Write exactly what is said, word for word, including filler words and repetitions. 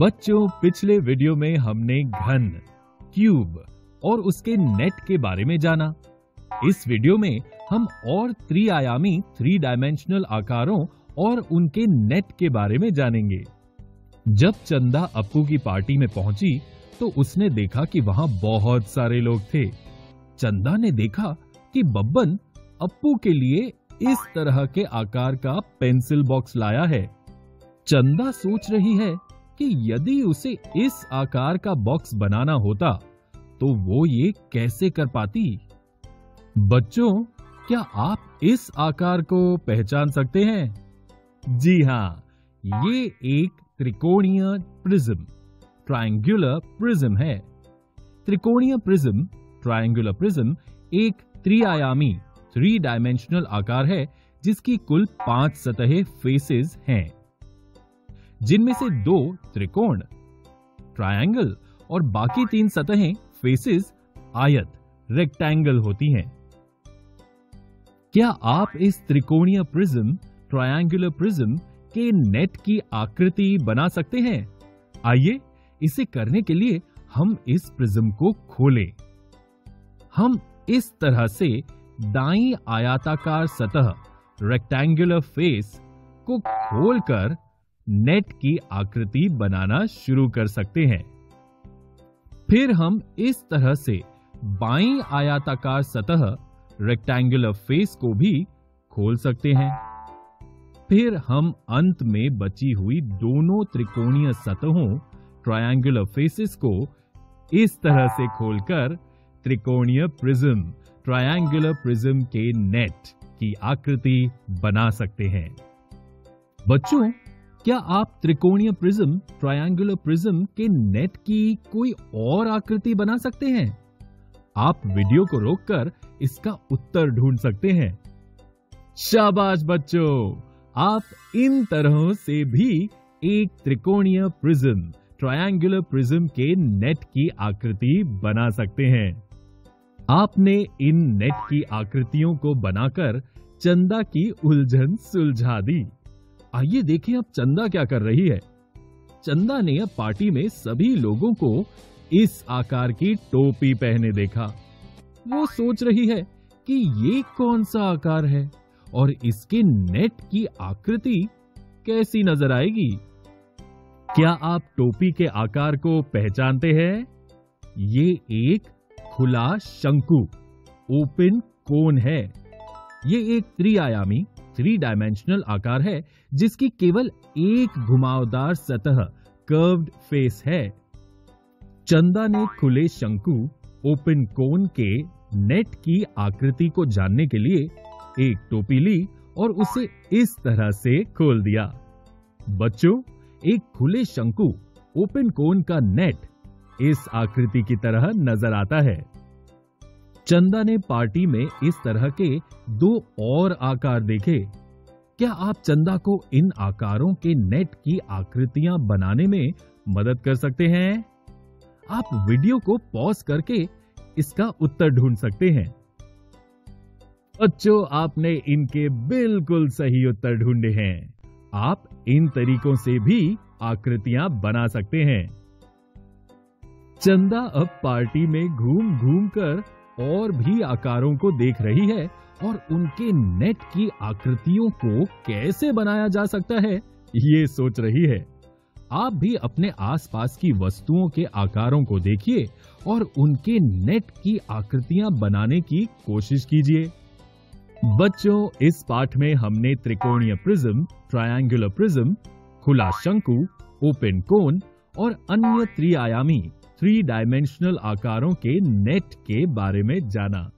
बच्चों, पिछले वीडियो में हमने घन, क्यूब और उसके नेट के बारे में जाना। इस वीडियो में हम और त्रिआयामी थ्री डायमेंशनल आकारों और उनके नेट के बारे में जानेंगे। जब चंदा अप्पू की पार्टी में पहुंची तो उसने देखा कि वहां बहुत सारे लोग थे। चंदा ने देखा कि बब्बन अप्पू के लिए इस तरह के आकार का पेंसिल बॉक्स लाया है। चंदा सोच रही है कि यदि उसे इस आकार का बॉक्स बनाना होता तो वो ये कैसे कर पाती। बच्चों, क्या आप इस आकार को पहचान सकते हैं? जी हाँ, ये एक त्रिकोणीय प्रिज्म, ट्रायंगुलर प्रिज्म है। त्रिकोणीय प्रिज्म, ट्रायंगुलर प्रिज्म एक त्रिआयामी थ्री डायमेंशनल आकार है जिसकी कुल पांच सतहें फेसेस हैं, जिनमें से दो त्रिकोण ट्रायंगल और बाकी तीन सतहें फेसेस आयत रेक्टेंगल होती हैं। क्या आप इस त्रिकोणीय प्रिज्म, ट्रायंगुलर प्रिज्म के नेट की आकृति बना सकते हैं? आइए इसे करने के लिए हम इस प्रिज्म को खोलें। हम इस तरह से दाईं आयताकार सतह रेक्टेंगुलर फेस को खोलकर नेट की आकृति बनाना शुरू कर सकते हैं। फिर हम इस तरह से बाईं आयताकार सतह रेक्टेंगुलर फेस को भी खोल सकते हैं। फिर हम अंत में बची हुई दोनों त्रिकोणीय सतहों ट्रायंगुलर फेसेस को इस तरह से खोलकर त्रिकोणीय प्रिज्म, ट्रायंगुलर प्रिज्म के नेट की आकृति बना सकते हैं। बच्चों, क्या आप त्रिकोणीय प्रिज्म, ट्रायंगुलर प्रिज्म के नेट की कोई और आकृति बना सकते हैं? आप वीडियो को रोककर इसका उत्तर ढूंढ सकते हैं। शाबाश बच्चों, आप इन तरहों से भी एक त्रिकोणीय प्रिज्म, ट्रायंगुलर प्रिज्म के नेट की आकृति बना सकते हैं। आपने इन नेट की आकृतियों को बनाकर चंदा की उलझन सुलझा दी। आइए देखें अब चंदा क्या कर रही है। चंदा ने अब पार्टी में सभी लोगों को इस आकार की टोपी पहने देखा। वो सोच रही है कि ये कौन सा आकार है और इसके नेट की आकृति कैसी नजर आएगी। क्या आप टोपी के आकार को पहचानते हैं? ये एक खुला शंकु, ओपन कोन है। ये एक त्रिआयामी थ्री डायमेंशनल आकार है जिसकी केवल एक घुमावदार सतह कर्व्ड फेस है। चंदा ने खुले शंकु, ओपन कोन के नेट की आकृति को जानने के लिए एक टोपी ली और उसे इस तरह से खोल दिया। बच्चों, एक खुले शंकु, ओपन कोन का नेट इस आकृति की तरह नजर आता है। चंदा ने पार्टी में इस तरह के दो और आकार देखे। क्या आप चंदा को इन आकारों के नेट की आकृतियां बनाने में मदद कर सकते हैं? आप वीडियो को पॉज करके इसका उत्तर ढूंढ सकते हैं। बच्चों, आपने इनके बिल्कुल सही उत्तर ढूंढे हैं। आप इन तरीकों से भी आकृतियां बना सकते हैं। चंदा अब पार्टी में घूम घूम कर और भी आकारों को देख रही है और उनके नेट की आकृतियों को कैसे बनाया जा सकता है ये सोच रही है। आप भी अपने आसपास की वस्तुओं के आकारों को देखिए और उनके नेट की आकृतियां बनाने की कोशिश कीजिए। बच्चों, इस पाठ में हमने त्रिकोणीय प्रिज्म, ट्रायंगुलर प्रिज्म, खुला शंकु, ओपन कोन और अन्य त्रिआयामी थ्री डायमेंशनल आकारों के नेट के बारे में जाना।